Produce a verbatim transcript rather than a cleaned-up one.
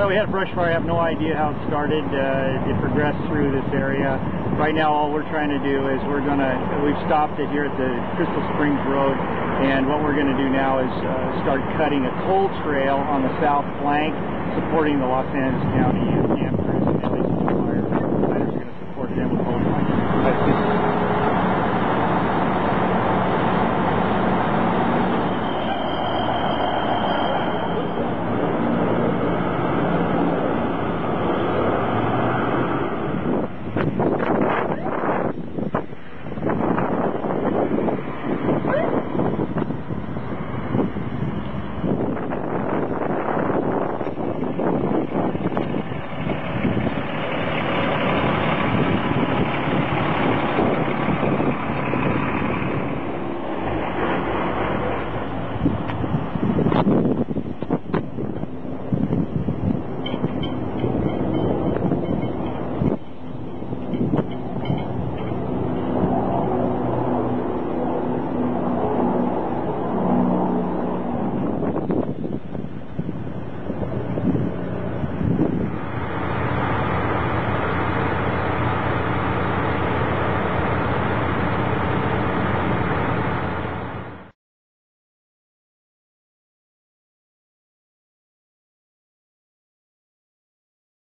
Well, we had a brush fire. I have no idea how it started. Uh, it progressed through this area. Right now, all we're trying to do is we're going to, we've stopped it here at the Crystal Springs Road, and what we're going to do now is uh, start cutting a coal trail on the south flank supporting the Los Angeles County